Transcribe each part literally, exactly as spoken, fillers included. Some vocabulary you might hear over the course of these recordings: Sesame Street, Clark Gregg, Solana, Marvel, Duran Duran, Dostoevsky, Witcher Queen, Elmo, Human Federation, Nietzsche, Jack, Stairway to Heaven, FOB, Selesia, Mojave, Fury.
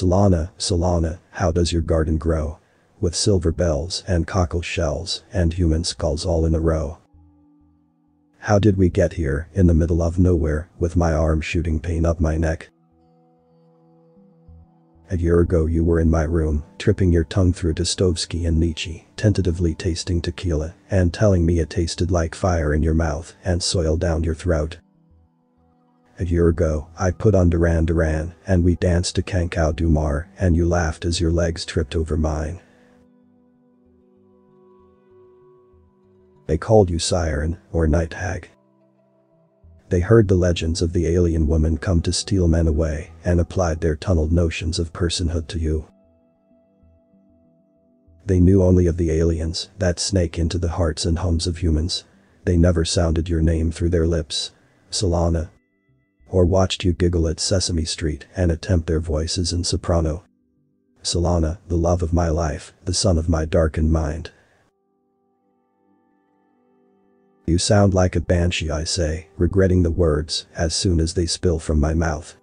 Solana, Solana, how does your garden grow? With silver bells and cockle shells and human skulls all in a row. How did we get here, in the middle of nowhere, with my arm shooting pain up my neck? A year ago you were in my room, tripping your tongue through Dostoevsky and Nietzsche, tentatively tasting tequila, and telling me it tasted like fire in your mouth and soil down your throat. A year ago, I put on Duran Duran, and we danced to Kankau Dumar, and you laughed as your legs tripped over mine. They called you Siren, or Night Hag. They heard the legends of the alien woman come to steal men away and applied their tunneled notions of personhood to you. They knew only of the aliens that snake into the hearts and homes of humans. They never sounded your name through their lips, Solana. Or watched you giggle at Sesame Street and attempt their voices in soprano. Solana, the love of my life, the sun of my darkened mind. You sound like a banshee, I say, regretting the words as soon as they spill from my mouth.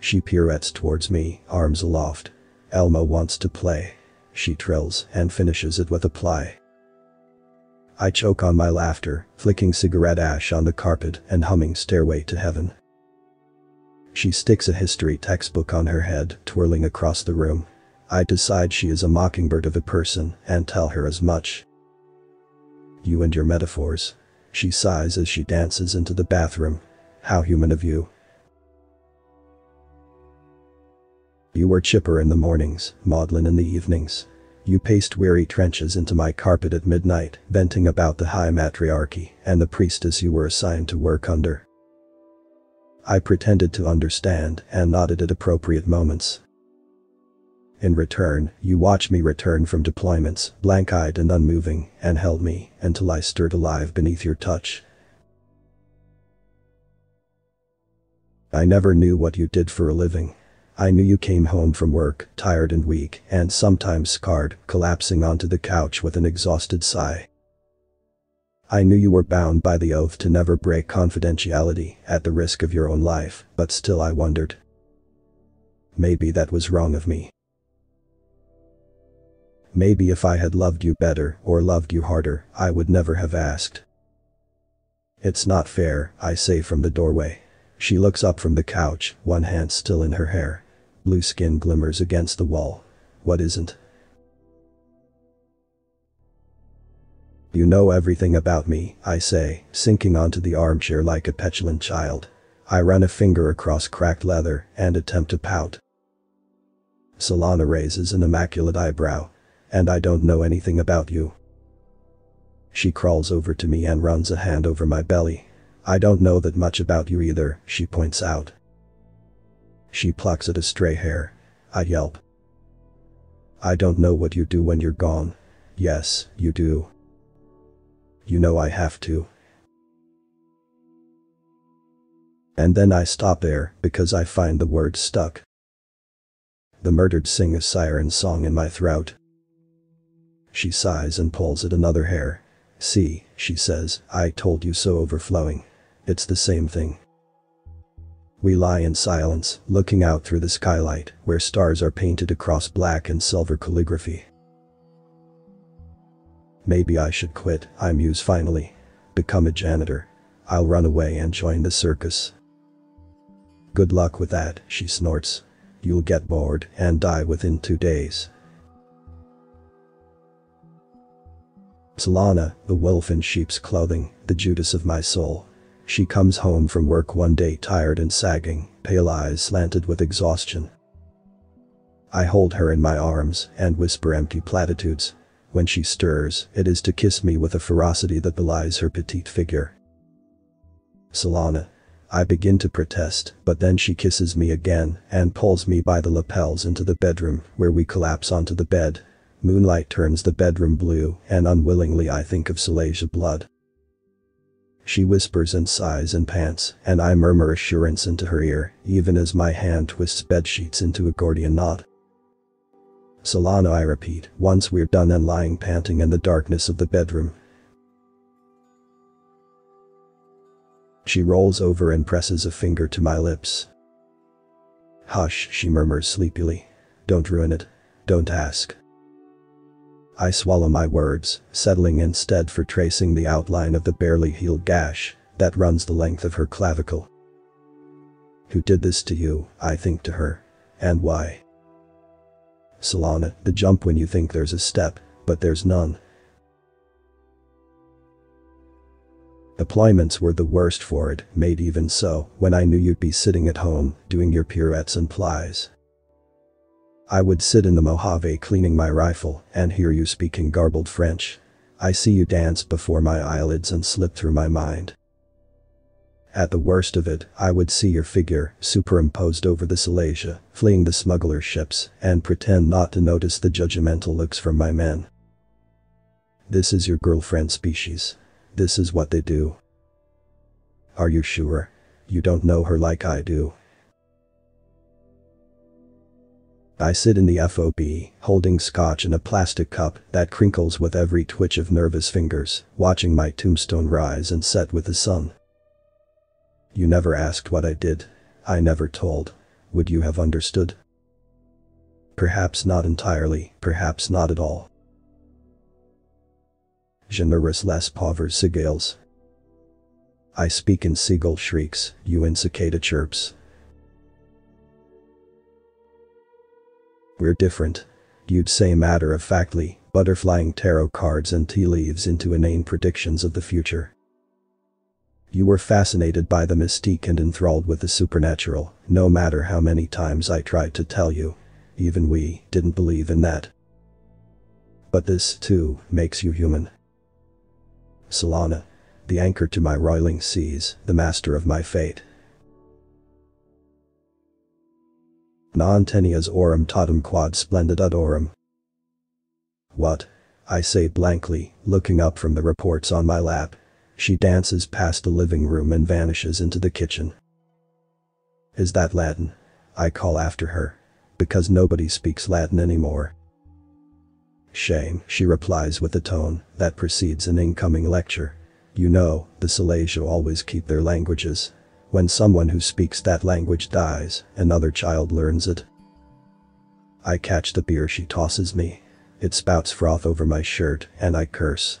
She pirouettes towards me, arms aloft. Elmo wants to play. She trills and finishes it with a ply. I choke on my laughter, flicking cigarette ash on the carpet and humming Stairway to Heaven. She sticks a history textbook on her head, twirling across the room. I decide she is a mockingbird of a person and tell her as much. You and your metaphors. She sighs as she dances into the bathroom. How human of you. You were chipper in the mornings, maudlin in the evenings. You paced weary trenches into my carpet at midnight, venting about the high matriarchy and the priestess you were assigned to work under. I pretended to understand and nodded at appropriate moments. In return, you watched me return from deployments, blank-eyed and unmoving, and held me until I stirred alive beneath your touch. I never knew what you did for a living. I knew you came home from work, tired and weak, and sometimes scarred, collapsing onto the couch with an exhausted sigh. I knew you were bound by the oath to never break confidentiality, at the risk of your own life, but still I wondered. Maybe that was wrong of me. Maybe if I had loved you better or loved you harder, I would never have asked. It's not fair, I say from the doorway. She looks up from the couch, one hand still in her hair. Blue skin glimmers against the wall. What isn't? You know everything about me, I say, sinking onto the armchair like a petulant child. I run a finger across cracked leather and attempt to pout. Solana raises an immaculate eyebrow. And I don't know anything about you. She crawls over to me and runs a hand over my belly. I don't know that much about you either, she points out. She plucks at a stray hair. I yelp. I don't know what you do when you're gone. Yes, you do. You know I have to. And then I stop there, because I find the words stuck. The murdered sing a siren song in my throat. She sighs and pulls at another hair. See, she says, I told you so, overflowing. It's the same thing. We lie in silence, looking out through the skylight, where stars are painted across black and silver calligraphy. Maybe I should quit, I muse finally. Become a janitor. I'll run away and join the circus. Good luck with that, she snorts. You'll get bored and die within two days. Solana, the wolf in sheep's clothing, the Judas of my soul. She comes home from work one day tired and sagging, pale eyes slanted with exhaustion. I hold her in my arms and whisper empty platitudes. When she stirs, it is to kiss me with a ferocity that belies her petite figure. Solana. I begin to protest, but then she kisses me again and pulls me by the lapels into the bedroom, where we collapse onto the bed. Moonlight turns the bedroom blue, and unwillingly I think of Selesia blood. She whispers and sighs and pants, and I murmur assurance into her ear, even as my hand twists bedsheets into a Gordian knot. Solana, I repeat, once we're done and lying panting in the darkness of the bedroom. She rolls over and presses a finger to my lips. Hush, she murmurs sleepily. Don't ruin it. Don't ask. I swallow my words, settling instead for tracing the outline of the barely healed gash that runs the length of her clavicle. Who did this to you, I think to her. And why? Solana, the jump when you think there's a step, but there's none. Deployments were the worst for it, made even so, when I knew you'd be sitting at home, doing your pirouettes and plies. I would sit in the Mojave cleaning my rifle, and hear you speaking garbled French. I see you dance before my eyelids and slip through my mind. At the worst of it, I would see your figure, superimposed over the Selesia, fleeing the smuggler ships, and pretend not to notice the judgmental looks from my men. This is your girlfriend species. This is what they do. Are you sure? You don't know her like I do. I sit in the F O B, holding scotch in a plastic cup that crinkles with every twitch of nervous fingers, watching my tombstone rise and set with the sun. You never asked what I did. I never told. Would you have understood? Perhaps not entirely, perhaps not at all. Je ne ris les pauvres cigales. I speak in seagull shrieks, you in cicada chirps. We're different. You'd say matter-of-factly, butterflying tarot cards and tea leaves into inane predictions of the future. You were fascinated by the mystique and enthralled with the supernatural, no matter how many times I tried to tell you. Even we didn't believe in that. But this, too, makes you human. Solana, the anchor to my roiling seas, the master of my fate. Non tenias orum totum quod splendid ad orum. What? I say blankly, looking up from the reports on my lap. She dances past the living room and vanishes into the kitchen. Is that Latin? I call after her. Because nobody speaks Latin anymore. Shame, she replies with a tone that precedes an incoming lecture. You know, the Selesia always keep their languages. When someone who speaks that language dies, another child learns it. I catch the beer she tosses me. It spouts froth over my shirt, and I curse.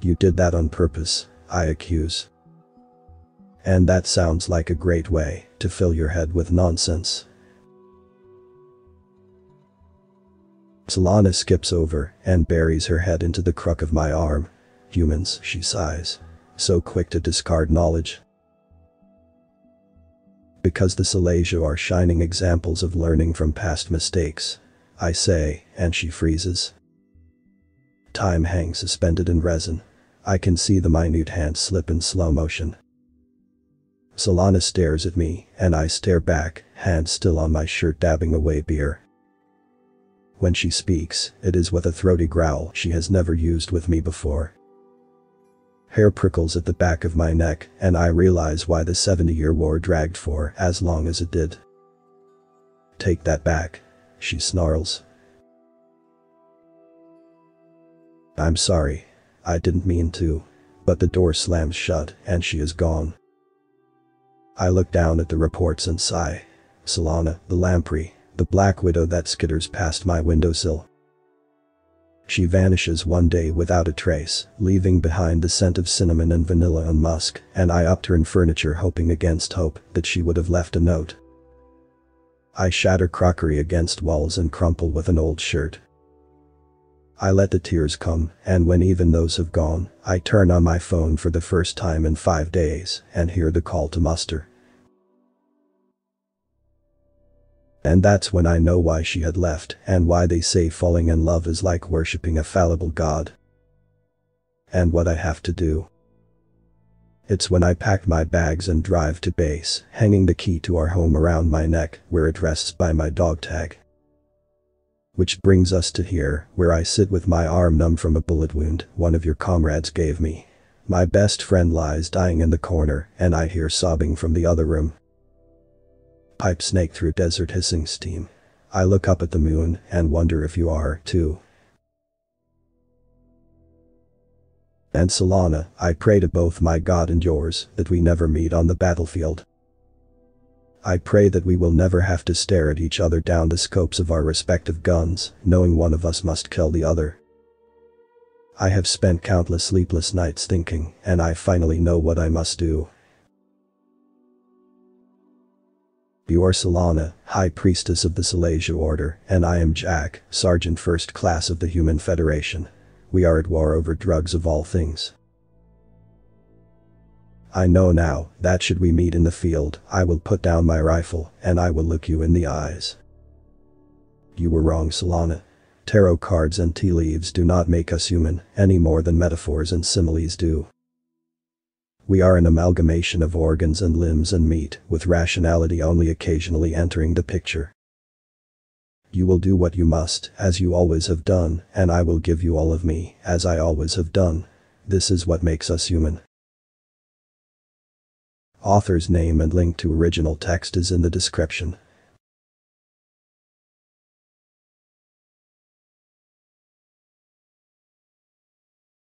You did that on purpose, I accuse. And that sounds like a great way to fill your head with nonsense. Solana skips over and buries her head into the crook of my arm. Humans, she sighs. So quick to discard knowledge. Because the Selesia are shining examples of learning from past mistakes. I say, and she freezes. Time hangs suspended in resin. I can see the minute hands slip in slow motion. Solana stares at me, and I stare back, hand still on my shirt dabbing away beer. When she speaks, it is with a throaty growl she has never used with me before. Hair prickles at the back of my neck, and I realize why the seventy-year war dragged for as long as it did. Take that back, she snarls. I'm sorry. I didn't mean to. But the door slams shut, and she is gone. I look down at the reports and sigh. Solana, the lamprey. The black widow that skitters past my windowsill. She vanishes one day without a trace, leaving behind the scent of cinnamon and vanilla and musk, and I upturn furniture hoping against hope that she would have left a note. I shatter crockery against walls and crumple with an old shirt. I let the tears come, and when even those have gone, I turn on my phone for the first time in five days and hear the call to muster. And that's when I know why she had left and why they say falling in love is like worshipping a fallible god. And what I have to do. It's when I pack my bags and drive to base, hanging the key to our home around my neck where it rests by my dog tag. Which brings us to here, where I sit with my arm numb from a bullet wound one of your comrades gave me. My best friend lies dying in the corner, and I hear sobbing from the other room. Pipe snake through desert hissing steam. I look up at the moon and wonder if you are, too. And Solana, I pray to both my God and yours that we never meet on the battlefield. I pray that we will never have to stare at each other down the scopes of our respective guns, knowing one of us must kill the other. I have spent countless sleepless nights thinking, and I finally know what I must do. You are Solana, High Priestess of the Selesia Order, and I am Jack, Sergeant First Class of the Human Federation. We are at war over drugs of all things. I know now, that should we meet in the field, I will put down my rifle, and I will look you in the eyes. You were wrong, Solana. Tarot cards and tea leaves do not make us human, any more than metaphors and similes do. We are an amalgamation of organs and limbs and meat, with rationality only occasionally entering the picture. You will do what you must, as you always have done, and I will give you all of me, as I always have done. This is what makes us human. Author's name and link to original text is in the description.